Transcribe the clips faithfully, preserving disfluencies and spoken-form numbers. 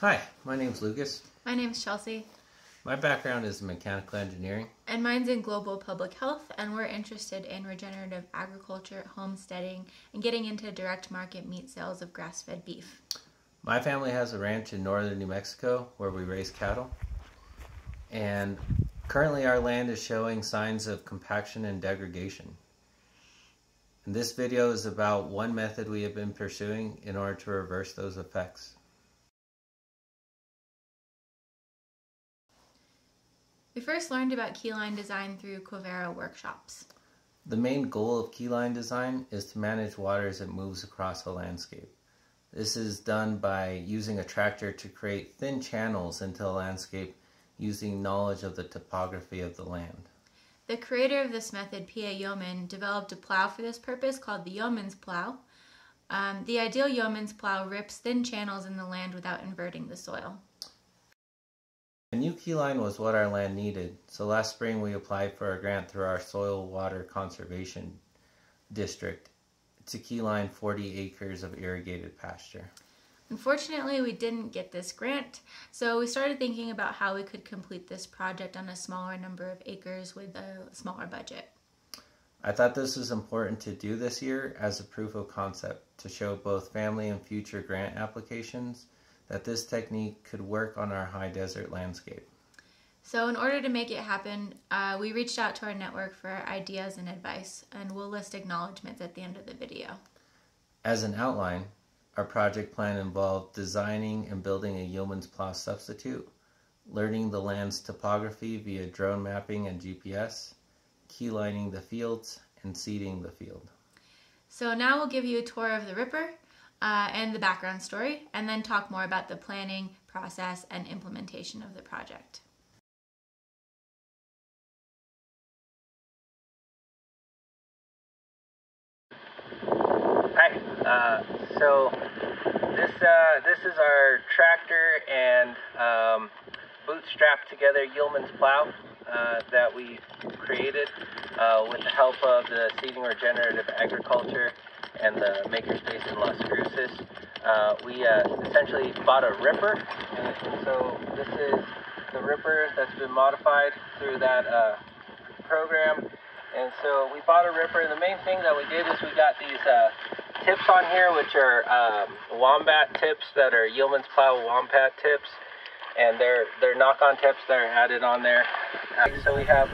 Hi, my name's Lucas. My name's Chelsea. My background is in mechanical engineering. And mine's in global public health, and we're interested in regenerative agriculture, homesteading, and getting into direct market meat sales of grass-fed beef. My family has a ranch in northern New Mexico where we raise cattle. And currently our land is showing signs of compaction and degradation. And this video is about one method we have been pursuing in order to reverse those effects. We first learned about keyline design through Quivira workshops. The main goal of keyline design is to manage water as it moves across a landscape. This is done by using a tractor to create thin channels into a landscape using knowledge of the topography of the land. The creator of this method, P A Yeoman, developed a plow for this purpose called the Yeoman's Plow. Um, the ideal Yeoman's Plow rips thin channels in the land without inverting the soil. A new key line was what our land needed, so last spring we applied for a grant through our Soil Water Conservation District to key line forty acres of irrigated pasture. Unfortunately, we didn't get this grant, so we started thinking about how we could complete this project on a smaller number of acres with a smaller budget. I thought this was important to do this year as a proof of concept to show both family and future grant applications that this technique could work on our high desert landscape. So in order to make it happen, uh, we reached out to our network for ideas and advice, and we'll list acknowledgements at the end of the video. As an outline, our project plan involved designing and building a Yeoman's Plow substitute, learning the land's topography via drone mapping and G P S, key lining the fields, and seeding the field. So now we'll give you a tour of the Ripper, Uh, and the background story, and then talk more about the planning, process, and implementation of the project. Hi, uh, so this, uh, this is our tractor and um, bootstrapped together Yeoman's Plow uh, that we created uh, with the help of the Seeding Regenerative Agriculture and the makerspace in Las Cruces. Uh, we uh, essentially bought a ripper, and so this is the ripper that's been modified through that uh, program. And so we bought a ripper. The main thing that we did is we got these uh, tips on here, which are um, wombat tips that are Yeoman's Plow wombat tips, and they're, they're knock-on tips that are added on there. Uh, so we have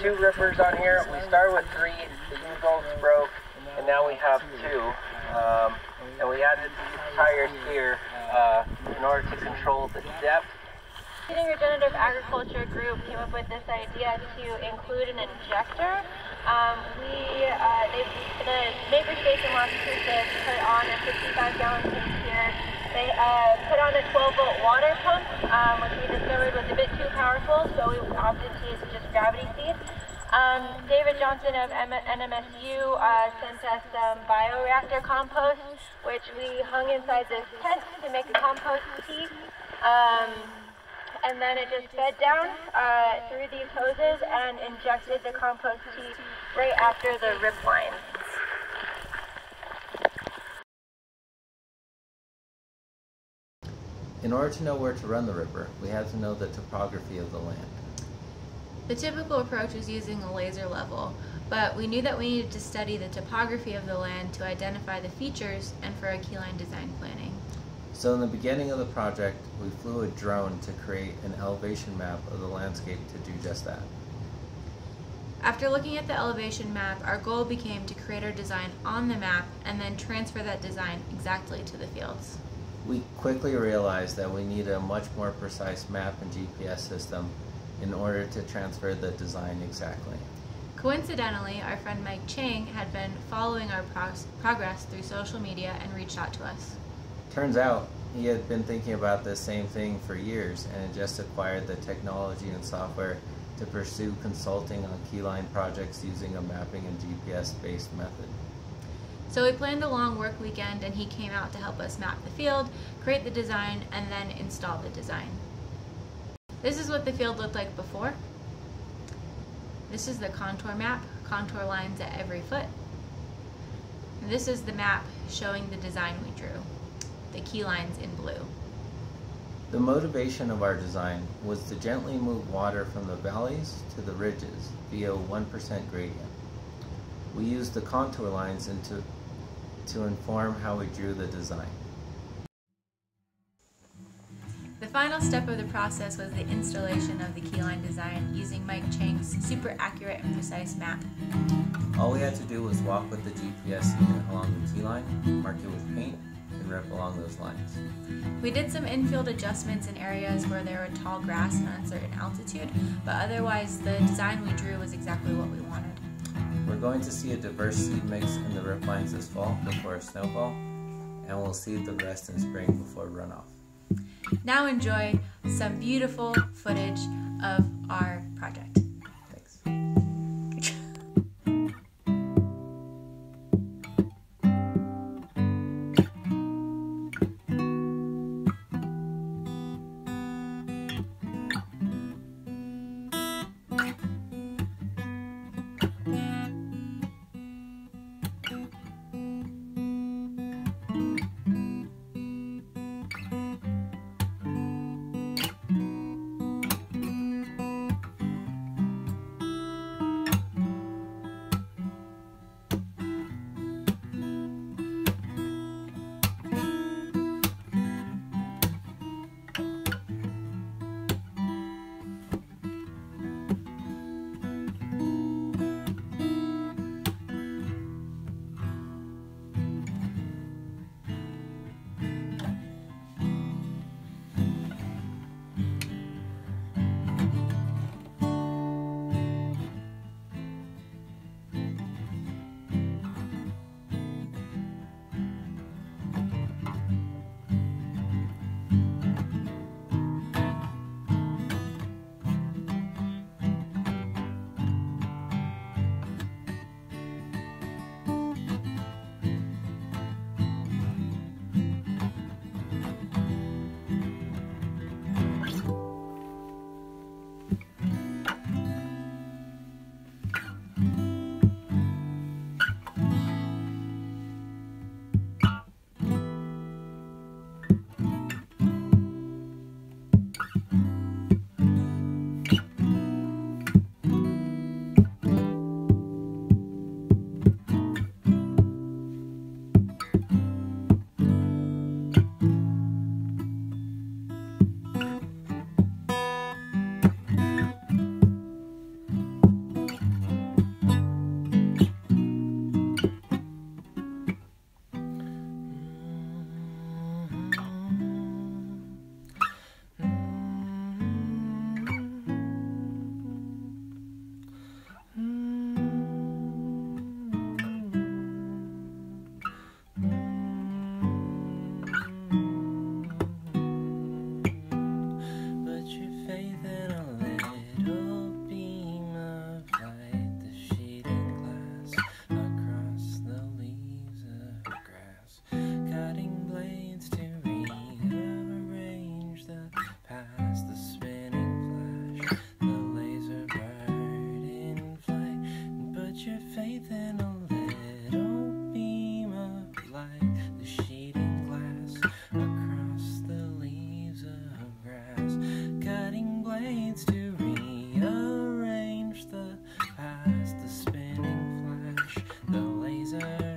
two rippers on here. We started with three, the U-bolts broke, and now we have two, um, and we added these tires here uh, in order to control the depth. The Seeding Regenerative Agriculture group came up with this idea to include an injector. Um, we, uh, they, the makerspace in Las Cruces put on a fifty-five gallon tank here. They uh, put on a twelve volt water pump, um, which we discovered was a bit too powerful, so we opted to use just gravity feed. Um, David Johnson of N M S U uh, sent us some bioreactor compost, which we hung inside this tent to make a compost tea. Um, and then it just fed down uh, through these hoses and injected the compost tea right after the rip line. In order to know where to run the ripper, we had to know the topography of the land. The typical approach was using a laser level, but we knew that we needed to study the topography of the land to identify the features and for a keyline design planning. So in the beginning of the project, we flew a drone to create an elevation map of the landscape to do just that. After looking at the elevation map, our goal became to create our design on the map and then transfer that design exactly to the fields. We quickly realized that we needed a much more precise map and G P S system in order to transfer the design exactly. Coincidentally, our friend Mike Cheng had been following our pro progress through social media and reached out to us. Turns out, he had been thinking about this same thing for years and had just acquired the technology and software to pursue consulting on keyline projects using a mapping and G P S-based method. So we planned a long work weekend, and he came out to help us map the field, create the design, and then install the design. This is what the field looked like before. This is the contour map, contour lines at every foot. And this is the map showing the design we drew, the key lines in blue. The motivation of our design was to gently move water from the valleys to the ridges via one percent gradient. We used the contour lines into, to inform how we drew the design. The final step of the process was the installation of the keyline design using Mike Cheng's super accurate and precise map. All we had to do was walk with the G P S unit along the keyline, mark it with paint, and rip along those lines. We did some infield adjustments in areas where there were tall grass and uncertain altitude, but otherwise the design we drew was exactly what we wanted. We're going to see a diverse seed mix in the rip lines this fall before a snowfall, and we'll seed the rest in spring before runoff. Now enjoy some beautiful footage of our project. To rearrange the past, the spinning flash, the laser.